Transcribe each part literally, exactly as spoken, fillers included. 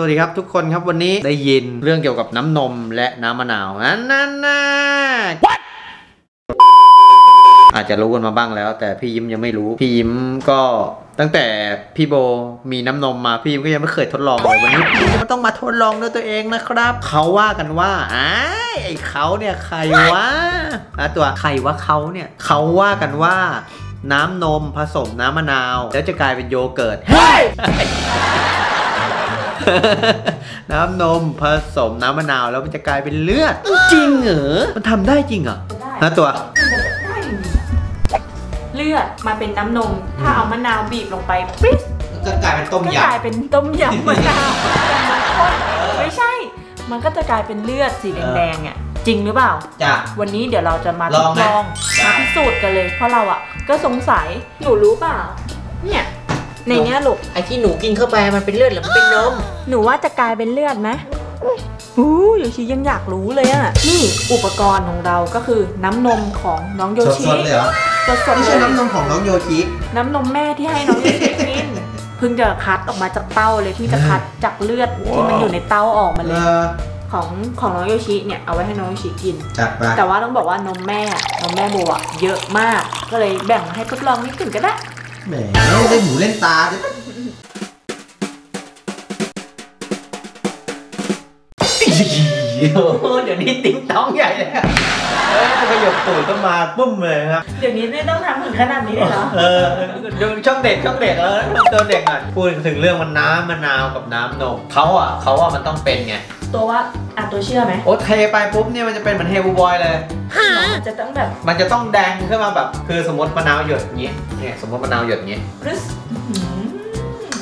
สวัสดีครับทุกคนครับวันนี้ได้ยินเรื่องเกี่ยวกับน้ำนมและน้ำมะนาวนั้นนั้นนะอาจจะรู้กันมาบ้างแล้วแต่พี่ยิ้มยังไม่รู้พี่ยิ้มก็ตั้งแต่พี่โบมีน้ำนมมาพี่ยิ้มก็ยังไม่เคยทดลองเลยวันนี้พี่ยิ้มมันต้องมาทดลองด้วยตัวเองนะครับเขาว่ากันว่าอ้ายไอ้เขาเนี่ยใครวะอ่ะตัวใครวะเขาเนี่ยเขาว่ากันว่าน้ำนมผสมน้ำมะนาวแล้วจะกลายเป็นโยเกิร์ต น้ำนมผสมน้ำมะนาวแล้วมันจะกลายเป็นเลือดจริงเหรอมันทำได้จริงเหรอนะตัวเลือดมาเป็นน้ำนมถ้าเอามะนาวบีบลงไปปิ๊บก็กลายเป็นต้มยำก็กลายเป็นต้มยำมะนาวมันข้นไม่ใช่มันก็จะกลายเป็นเลือดสีแดงๆเนี่ยจริงหรือเปล่าจ้ะวันนี้เดี๋ยวเราจะมาลองมาพิสูจน์กันเลยเพราะเราอ่ะก็สงสัยหนูรู้เปล่าเนี่ยในเนี้ยลูกไอ้ที่หนูกินเข้าไปมันเป็นเลือดหรือมันเป็นนมหนูว่าจะกลายเป็นเลือดไหมอู้โยชิยังอยากรู้เลยอ่ะนี่อุปกรณ์ของเราก็คือน้ำนมของน้องโยชิไม่ใช่น้ำนมของน้องโยชิน้ำนมแม่ที่ให้น้องโยชิกินเพิ่งจะคัดออกมาจากเต้าเลยเพิ่งจะคัดจากเลือดที่มันอยู่ในเต้าออกมาเลยของของน้องโยชิเนี่ยเอาไว้ให้น้องโยชิกินแต่ว่าต้องบอกว่านมแม่นมแม่โบอ่ะเยอะมากก็เลยแบ่งให้ทดลองนิดหนึ่งก็ได้แหมเล่นหูเล่นตาเดี๋ยวนี้ติ๊งต้องใหญ่เลยขยับตูดก็มาปุ้มเลยครับเดี๋ยวนี้ไม่ต้องทำถึงขนาดนี้เลยเหรอเออดูช่องเด็กช่องเด็กเออเติมเด็กหน่อยพูดถึงเรื่องมันน้ำมะนาวกับน้ำนมเขาอ่ะเขาว่ามันต้องเป็นไงตัวว่าอ่ะตัวเชื่อไหมโอ้เทไปปุ๊บเนี่ยมันจะเป็นเหมือนเฮบูบอยเลยมันจะต้องแบบมันจะต้องแดงขึ้นมาแบบคือสมมติมะนาวหยดอย่างนี้เนี่ยสมมติมะนาวหยดอย่างนี้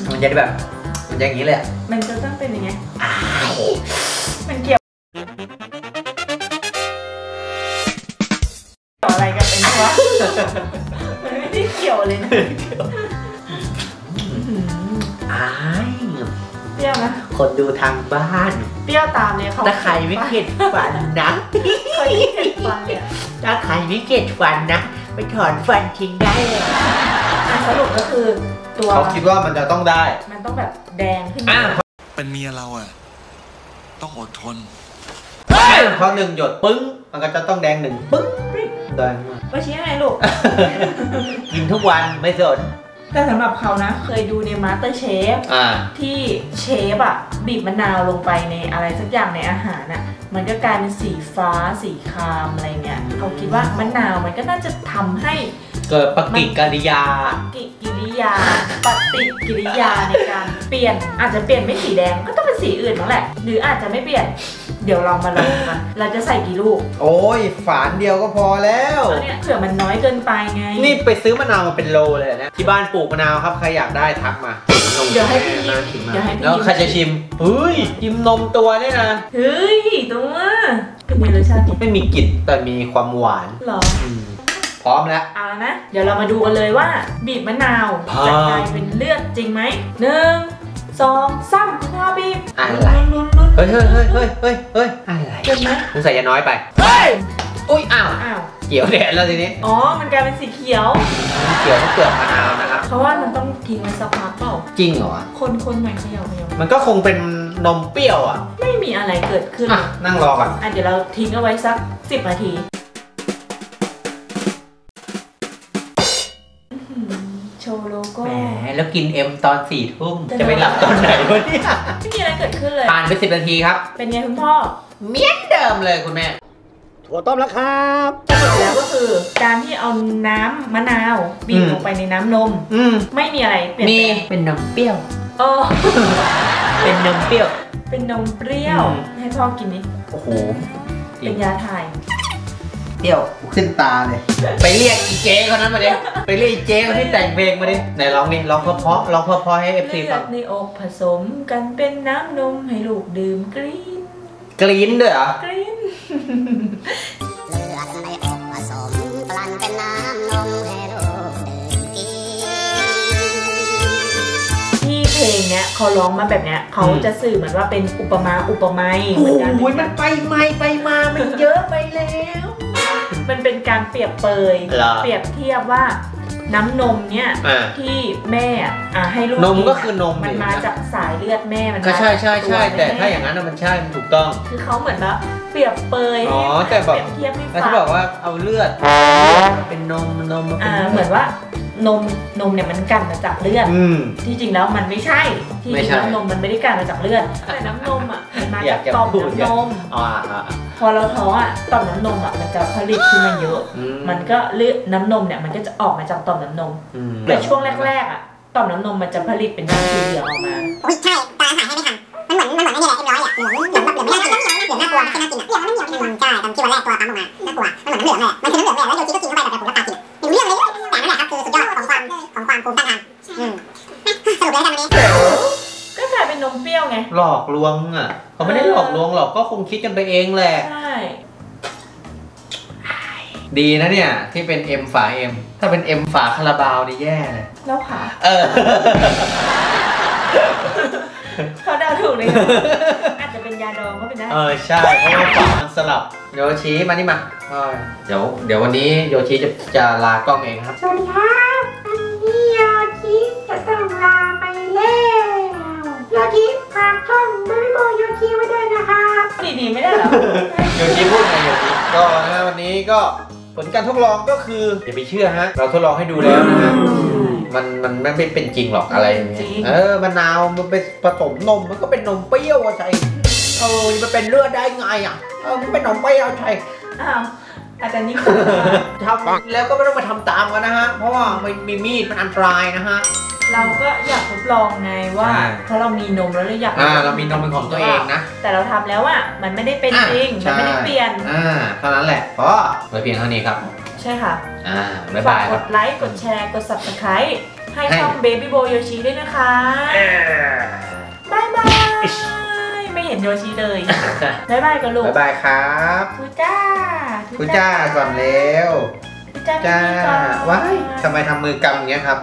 มันจะแบบมันจะอย่างนี้เลยมันจะต้องเป็นยังไงมันเกี่ยวอะไรกันเป็นวะมันไม่ได้เกี่ยวเลยนะอ้ายเปรี้ยวนะคนดูทางบ้านเปรี้ยวตามเลยเขาถ้าใครไม่เข็ดฟันนะถ้าใครไม่เข็ดฟันนะไปถอนฟันทิ้งได้เลยสรุปก็คือตัวเขาคิดว่ามันจะต้องได้มันต้องแบบแดงขึ้นมาเป็นเมียเราอะต้องอดทนพอหนึ่งหยดปึ้งมันก็จะต้องแดงหนึ่งปึ้งแดงมากว่าชี้อะไรลูกกินทุกวันไม่สนแต่สำหรับเขานะเคยดูในมาสเตอร์เชฟที่เชฟอ่ะบีบมะนาวลงไปในอะไรสักอย่างในอาหารอ่ะมันก็กลายเป็นสีฟ้าสีครามอะไรเงี้ยเขาคิดว่ามะนาวมันก็น่าจะทำให้เกิดปฏิกิริยากิริยาปฏิกิริยาในการเปลี่ยนอาจจะเปลี่ยนไม่สีแดงก็ต้องเป็นสีอื่นนั่นแหละหรืออาจจะไม่เปลี่ยนเดี๋ยวเรามาลองกันเราจะใส่กี่ลูกโอ้ยฝานเดียวก็พอแล้วเผื่อมันน้อยเกินไปไงนี่ไปซื้อมะนาวมาเป็นโลเลยนะที่บ้านปลูกมะนาวครับใครอยากได้ทักมาเดี๋ยวให้พี่ชิมแล้วใครจะชิมเฮ้ยชิมนมตัวเนี่ยนะเฮ้ยตัวเป็นไงรสชาติไม่มีกลิ่นแต่มีความหวานหรอพร้อมแล้วเอาละนะเดี๋ยวเรามาดูกันเลยว่าบีบมะนาวจะกลายเป็นเลือดจริงไหมหนึ่งสองสามพ่อบีบอะไรเฮ้ยเฮ้ยเฮ้ยเฮ้ยเฮ้ยอะไรเกินไหมต้องใส่ยาน้อยไปเฮ้ยอุ้ยอ้าวอ้าวเขียวแดดแล้วทีนี้อ๋อมันกลายเป็นสีเขียวเขียวก็เปลือกมะนาวนะครับเพราะว่ามันต้องทิ้งไว้สักพักเปล่าจริงเหรอคนคนใหม่เขย่าเขย่ามันก็คงเป็นนมเปรี้ยวอ่ะไม่มีอะไรเกิดขึ้นนั่งรอก่อนอ่ะเดี๋ยวเราทิ้งเอาไว้สักสิบนาทีแหมแล้วกินเอ็มตอนสี่ทุ่มจะไปหลับตอนไหนวะเนี่ยไม่มีอะไรเกิดขึ้นเลยผ่านไปสิบนาทีครับเป็นไงคุณพ่อเมี้ยนเดิมเลยคุณแม่ถั่วต้มแล้วครับสรุปแล้วก็คือการที่เอาน้ำมะนาวบีบลงไปในน้ำนมอืมไม่มีอะไรเปลี่ยนแปลงเป็นนมเปรี้ยวโอ้เป็นนมเปรี้ยวเป็นนมเปรี้ยวให้พ่อกินนิดโอ้โหเป็นยาถ่ายเปรี้ยวขึ้นตาเลยไปเรียกอีเจ๊คนนั้นมาดิไปเรียกอีเจ๊คนที่แต่งเพลงมาดิไหนร้องนี่ร้องเพราะๆร้องเพราะๆให้เอฟซีฟังในอกผสมกันเป็นน้ำนมให้ลูกดื่มกรี๊ดกรี๊ดด้วยเหรอกรี๊ดเลือดในอกผสมกันเป็นน้ำนมให้ลูกดื่มกรี๊ดที่เพลงเนี้ยเขาร้องมาแบบเนี้ยเขาจะสื่อเหมือนว่าเป็นอุปมาอุปไมยโอ้ยมันไปไมไปมามันเยอะไปแล้วมันเป็นการเปรียบเปยเปรียบเทียบว่า น้ำนมเนี่ยที่แม่ให้ลูกนมก็คือนมมันมาจากสายเลือดแม่มันก็ใช่ใช่ใช่แต่ถ้าอย่างนั้นมันใช่มันถูกต้องคือเขาเหมือนแบบเปรียบเปยอ๋อแต่แบบแล้วที่บอกว่าเอาเลือดเป็นนมนมมาเป็นเหมือนว่านมนมเนี่ยมันกันมาจากเลือดที่จริงแล้วมันไม่ใช่ที่จริงแล้วนมมันไม่ได้กันมาจากเลือดแต่น้ำนมอ่ะมันมาจากต่อมน้ำนมพอเราท้องอ่ะต่อมน้ำนมอ่ะมันจะผลิตขึ้นมาเยอะมันก็เลือดน้ำนมเนี่ยมันก็จะออกมาจากต่อมน้ำนมแต่ช่วงแรกๆอ่ะต่อมน้ำนมมันจะผลิตเป็นน้ำสีเหลืองออกมาไม่ใช่ตาหายให้ไม่ทันมันเหมือนมันเหมือนไม่ได้เลยเอ็มร้อยอ่ะเหลืองเหลืองแบบเหลืองไม่น่ากินเหลืองน่ากลัวไม่ใช่น่ากินอ่ะเหลืองมันเหนียวใช่ตอนที่วันแรกตัวปั๊มออกมาน่ากลัวมันเหมือนน้ำเหลืองเลยมันคือน้ำเหลืองเลยแล้วโยชิก็กินเข้าไปแบบผมรับตากินอยู่เรื่องเลยแต่นั่นแหละครับคือสุดยอดของความของความภูมิต้านทานอืมสรุปเลยกันวันนี้ก็กลายเป็นนมเปรี้ยวไงหลอกลวงอ่ะเขาไม่ได้หลอกลวงหรอกก็คงคิดกันไปเองแหละใช่ดีนะเนี่ยที่เป็น M ฝา M ถ้าเป็น M ฝาคาราบาวนี่แย่เลยแล้วค่ะเออเขาเดาถูกเลยอาจจะเป็นยาดองก็เป็นได้เออใช่เพราะว่าฝามันสลับโยชิมานี่มาเดี๋ยวเดี๋ยววันนี้โยชิจะจะลากล้องเองครับสวัสดีครับวันนี้โยชิจะต้องลาไปแล้วโยชิฝากช่องเบบี้โบโยชิไว้ด้วยนะครับดีๆไม่ได้หรอโยชิพูดไงโยชิก็นะวันนี้ก็ผลการทดลองก็คืออย่าไปเชื่อฮะเราทดลองให้ดูแล้วนะฮะมันมันไม่เป็นจริงหรอกอะไรอย่างเงี้ยเออมะนาวมันไปผสมนมมันก็เป็นนมเปรี้ยวใช่เออมันเป็นเลือดได้ไงอ่ะเออมันเป็นนมเปรี้ยวใช่อ้าวอาจารย์นี่คือทำแล้วก็ไม่ต้องมาทำตามกันนะฮะเพราะว่ามันมีมีดมันอันตรายนะฮะเราก็อยากทดลองไงว่าเพราะเรามีนมแล้วเราอยากอ่าเรามีนมเป็นของตัวเองนะแต่เราทำแล้วอ่ะมันไม่ได้เป็นจริงมันไม่ได้เปลี่ยนอ่าเท่านั้นแหละก็เลยเพียงเท่านี้ครับใช่ค่ะอ่าบ๊ายบายกดไลค์กดแชร์กด ซับสไครบ์ ให้ช่อง Baby Boy Yoshi ด้วยนะคะบ๊ายบายไม่เห็นโยชิเลยบ๊ายบายกันลูกบ๊ายบายครับทูจ้าทูจ้าก่อนเร็วทูจ้าว้ายทำไมทำมือกำอย่างเงี้ยครับ